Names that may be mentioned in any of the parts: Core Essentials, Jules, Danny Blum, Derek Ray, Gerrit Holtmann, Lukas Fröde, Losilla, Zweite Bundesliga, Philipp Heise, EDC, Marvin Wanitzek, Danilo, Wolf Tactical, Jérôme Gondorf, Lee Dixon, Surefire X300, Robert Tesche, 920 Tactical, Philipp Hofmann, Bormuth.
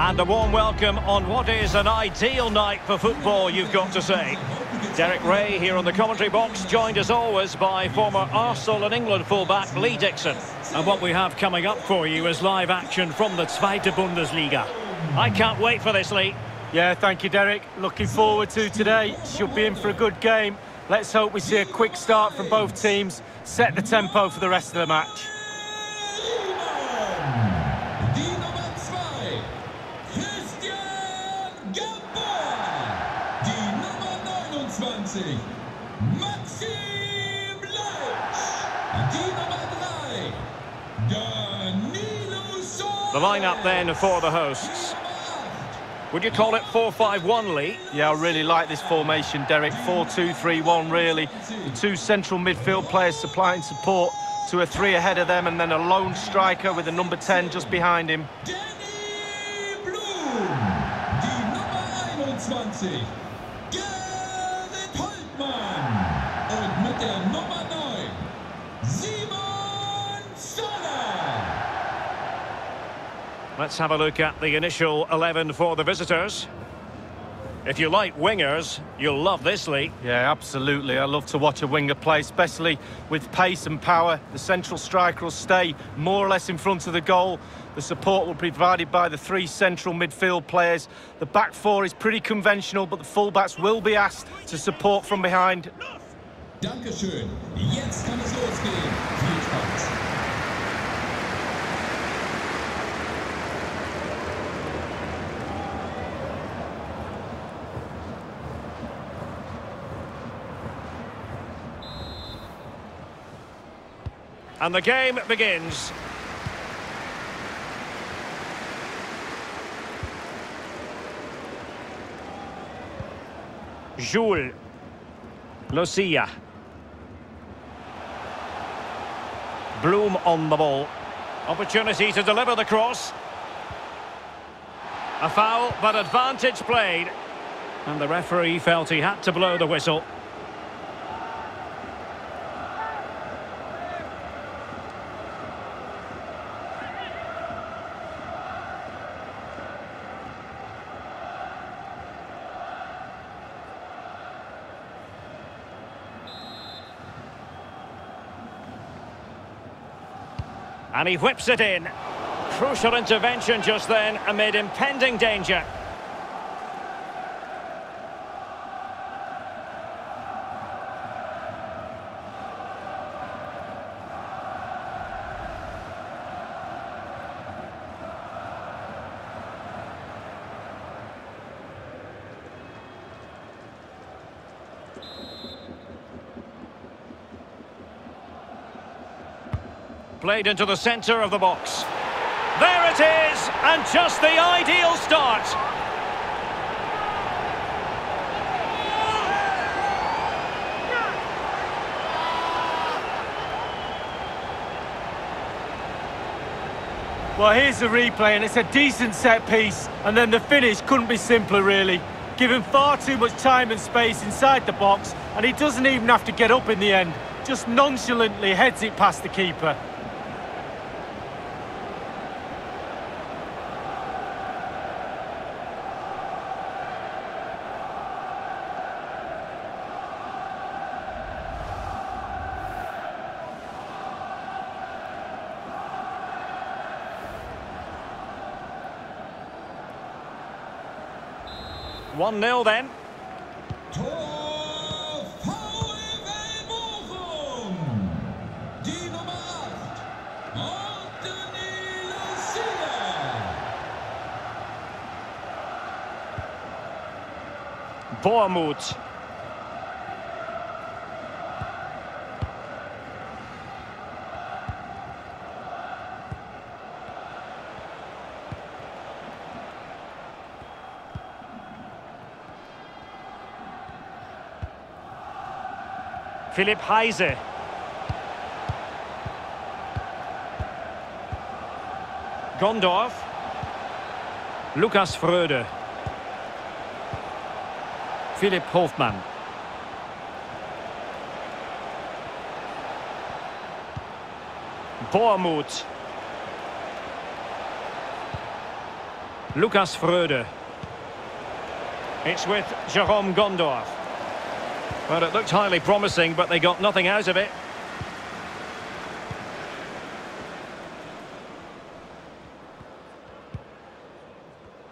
And a warm welcome on what is an ideal night for football, you've got to say. Derek Ray here on the commentary box, joined as always by former Arsenal and England fullback Lee Dixon. And what we have coming up for you is live action from the Zweite Bundesliga. I can't wait for this, Lee. Yeah, thank you, Derek. Looking forward to today. Should be in for a good game. Let's hope we see a quick start from both teams, set the tempo for the rest of the match. The lineup then for the hosts. Would you call it 4-5-1, Lee? Yeah, I really like this formation, Derek. 4-2-3-1, really. The two central midfield players supplying support to a three ahead of them, and then a lone striker with a number 10 just behind him. Danny Blum, die Nummer 21, Gerrit Holtmann, und mit der Nummer 9, Let's have a look at the initial 11 for the visitors. If you like wingers, you'll love this, Lee. Yeah, absolutely. I love to watch a winger play, especially with pace and power. The central striker will stay more or less in front of the goal. The support will be provided by the three central midfield players. The back four is pretty conventional, but the fullbacks will be asked to support from behind. Dankeschön. Jetzt kann es losgehen. Viel Spaß. And the game begins. Jules. Losilla. Blum on the ball. Opportunity to deliver the cross. A foul, but advantage played. And the referee felt he had to blow the whistle. And he whips it in. Crucial intervention just then amid impending danger. Played into the centre of the box. There it is, and just the ideal start. Well, here's the replay, and it's a decent set piece, and then the finish couldn't be simpler, really. Given far too much time and space inside the box, and he doesn't even have to get up in the end. Just nonchalantly heads it past the keeper. One nil then. Bormuth. Philipp Heise. Gondorf. Lukas Fröde. Philipp Hofmann. Bormuth. Lukas Fröde. It's with Jérôme Gondorf. Well, it looked highly promising, but they got nothing out of it.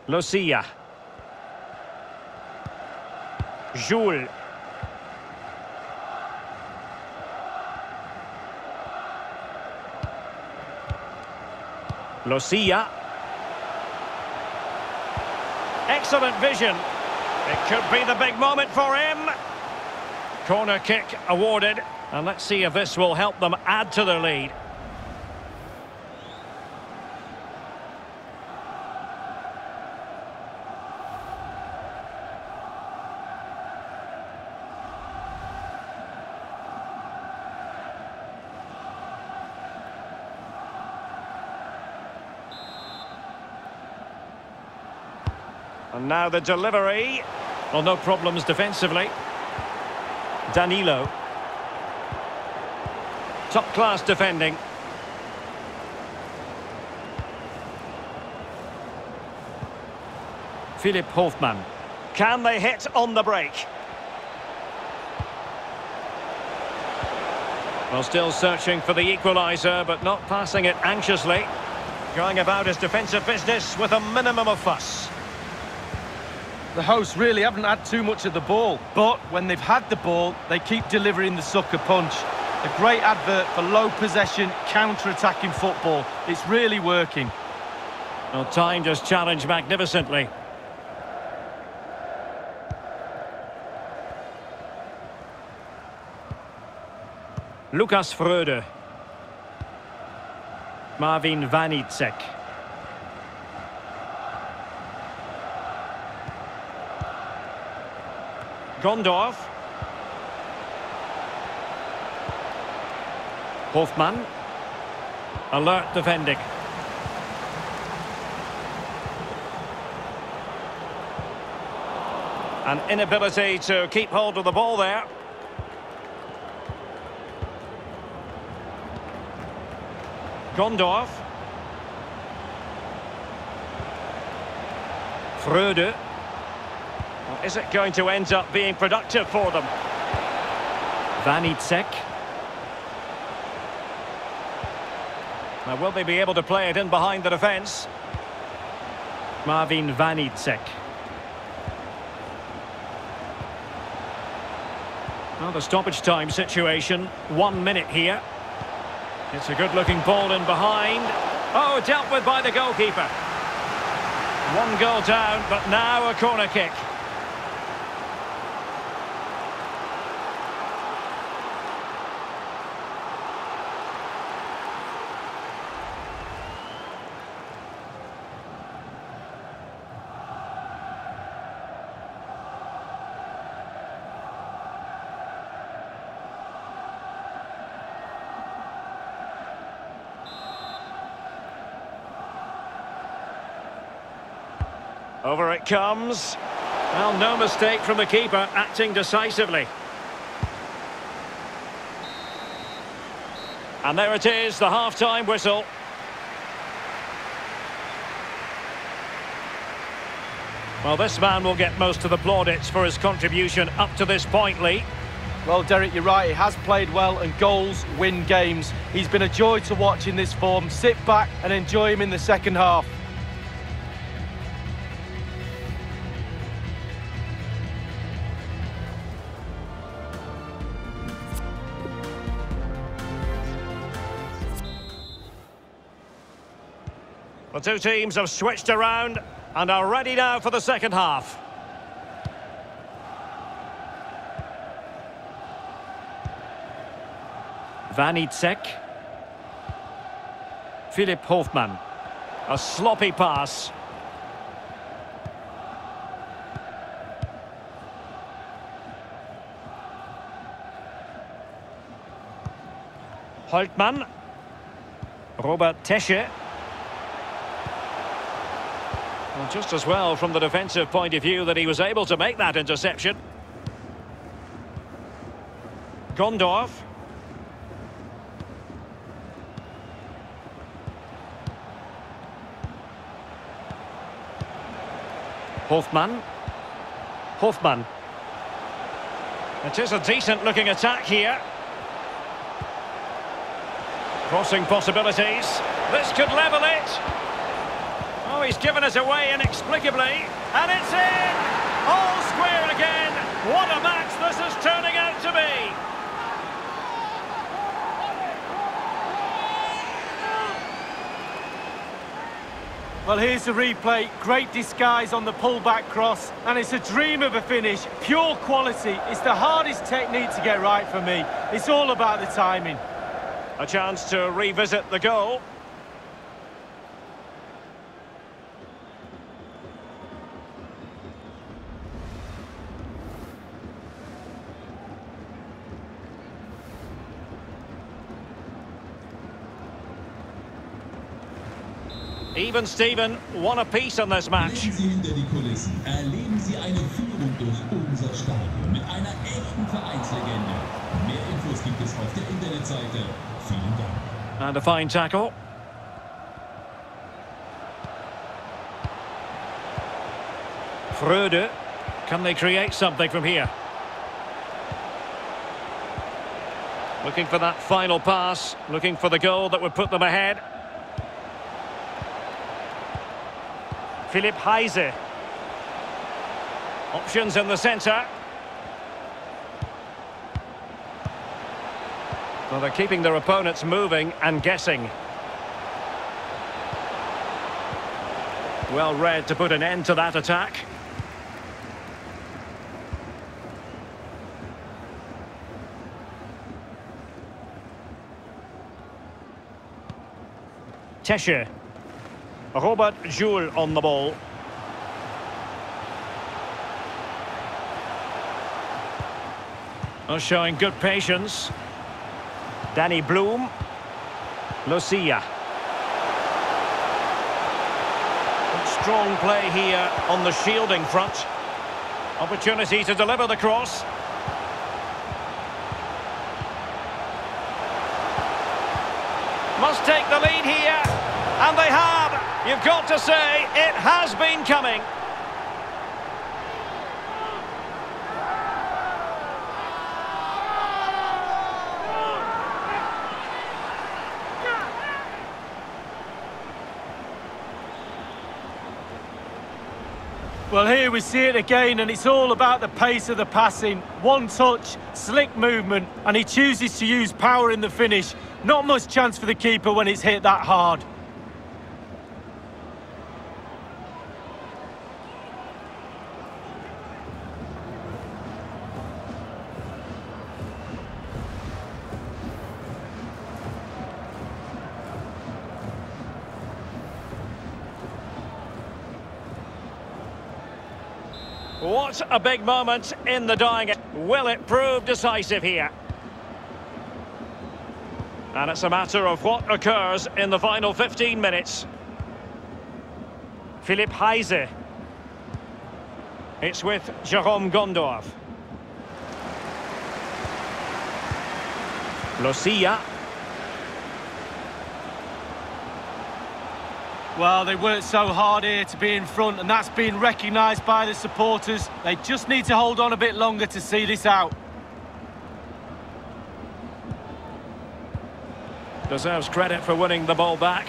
Losilla. Jules. Losilla. Excellent vision. It could be the big moment for him. Corner kick awarded. And let's see if this will help them add to their lead. And now the delivery. Well, no problems defensively. Danilo. Top-class defending. Philipp Hofmann. Can they hit on the break? Well, still searching for the equaliser, but not passing it anxiously. Going about his defensive business with a minimum of fuss. The hosts really haven't had too much of the ball, but when they've had the ball, they keep delivering the sucker punch. A great advert for low possession, counter-attacking football. It's really working. Well, time just challenged magnificently. Lukas Fröde. Marvin Wanitzek. Gondorf. Hofmann. Alert defending. An inability to keep hold of the ball there. Gondorf. Fröde. Is it going to end up being productive for them? Wanitzek. Now, will they be able to play it in behind the defence? Marvin Wanitzek. Well, the stoppage time situation, 1 minute here. It's a good-looking ball in behind. Oh, dealt with by the goalkeeper. One goal down, but now a corner kick. Over it comes. Well, no mistake from the keeper, acting decisively. And there it is, the half-time whistle. Well, this man will get most of the plaudits for his contribution up to this point, Lee. Well, Derek, you're right. He has played well, and goals win games. He's been a joy to watch in this form. Sit back and enjoy him in the second half. The two teams have switched around and are ready now for the second half. Wanitzek. Philipp Hofmann. A sloppy pass. Holtmann. Robert Tesche. Well, just as well from the defensive point of view that he was able to make that interception. Gondorf. Hofmann. It is a decent looking attack here. Crossing possibilities. This could level it. Oh, he's given us away inexplicably. And it's in! All square again. What a match this is turning out to be. Well, here's the replay. Great disguise on the pullback cross, and it's a dream of a finish. Pure quality. It's the hardest technique to get right for me. It's all about the timing. A chance to revisit the goal. Even Steven, one apiece on this match. Sie hinter die Kulissen, erleben Sie eine Führung durch unser Stadion mit einer echten Vereinslegende. Mehr Infos gibt es auf der Internetseite. Vielen Dank. And a fine tackle. Fröde, can they create something from here? Looking for that final pass, looking for the goal that would put them ahead. Philipp Heise. Options in the centre. Well, they're keeping their opponents moving and guessing. Well read to put an end to that attack. Tesche. Robert Jules on the ball. Oh, showing good patience. Danny Blum. Losilla. Strong play here on the shielding front. Opportunity to deliver the cross. Must take the lead here. And they have. You've got to say, it has been coming. Well, here we see it again, and it's all about the pace of the passing. One touch, slick movement, and he chooses to use power in the finish. Not much chance for the keeper when it's hit that hard. What a big moment in the dying end. Will it prove decisive here? And it's a matter of what occurs in the final 15 minutes. Philipp Heise. It's with Jérôme Gondorf. Losilla. Well, they worked so hard here to be in front, and that's been recognised by the supporters. They just need to hold on a bit longer to see this out. Deserves credit for winning the ball back.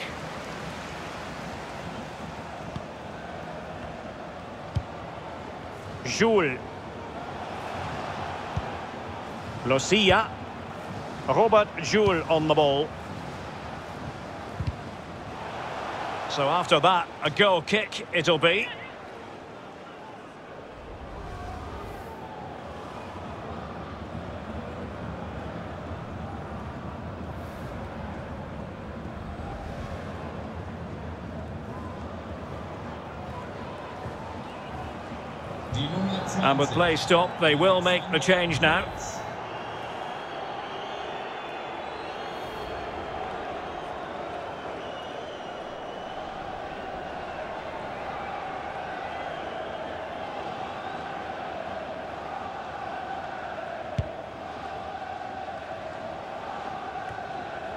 Jules. Losilla. Robert Jules on the ball. So after that, a goal kick it'll be. And with play stopped, they will make the change now.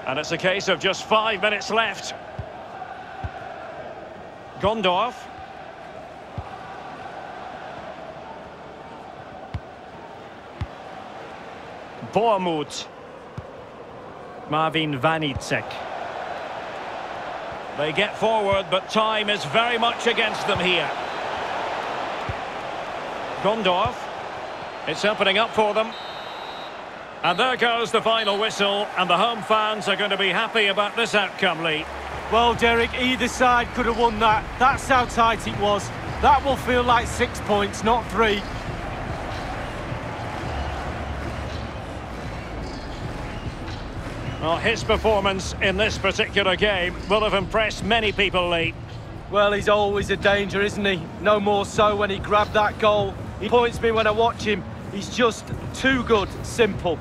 And it's a case of just 5 minutes left. Gondorf. Bormuth. Marvin Wanitzek. They get forward, but time is very much against them here. Gondorf. It's opening up for them. And there goes the final whistle, and the home fans are going to be happy about this outcome, Lee. Well, Derek, either side could have won that. That's how tight it was. That will feel like 6 points, not three. Well, his performance in this particular game will have impressed many people, Lee. Well, he's always a danger, isn't he? No more so when he grabbed that goal. He points me when I watch him. He's just too good, simple.